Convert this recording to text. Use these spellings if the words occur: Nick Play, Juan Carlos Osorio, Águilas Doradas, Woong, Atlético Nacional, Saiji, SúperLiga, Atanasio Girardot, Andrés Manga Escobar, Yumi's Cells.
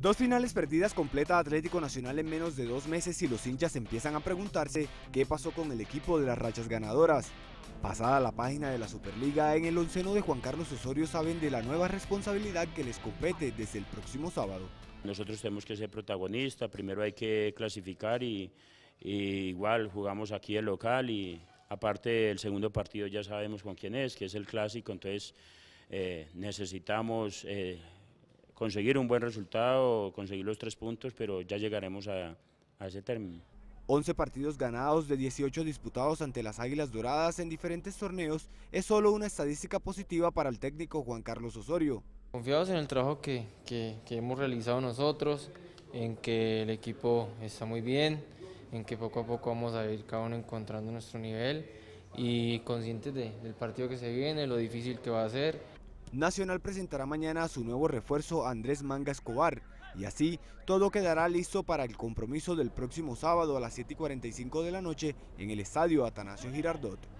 Dos finales perdidas completa Atlético Nacional en menos de 2 meses y los hinchas empiezan a preguntarse qué pasó con el equipo de las rachas ganadoras. Pasada la página de la Superliga, en el onceno de Juan Carlos Osorio saben de la nueva responsabilidad que les compete desde el próximo sábado. Nosotros tenemos que ser protagonistas, primero hay que clasificar y igual jugamos aquí el local y aparte el segundo partido ya sabemos con quién es, que es el clásico, entonces necesitamos conseguir un buen resultado, conseguir los 3 puntos, pero ya llegaremos a ese término. 11 partidos ganados de 18 disputados ante las Águilas Doradas en diferentes torneos es solo una estadística positiva para el técnico Juan Carlos Osorio. Confiados en el trabajo que hemos realizado nosotros, en que el equipo está muy bien, en que poco a poco vamos a ir cada uno encontrando nuestro nivel y conscientes del partido que se viene, lo difícil que va a ser. Nacional presentará mañana a su nuevo refuerzo Andrés Manga Escobar y así todo quedará listo para el compromiso del próximo sábado a las 7:45 de la noche en el estadio Atanasio Girardot.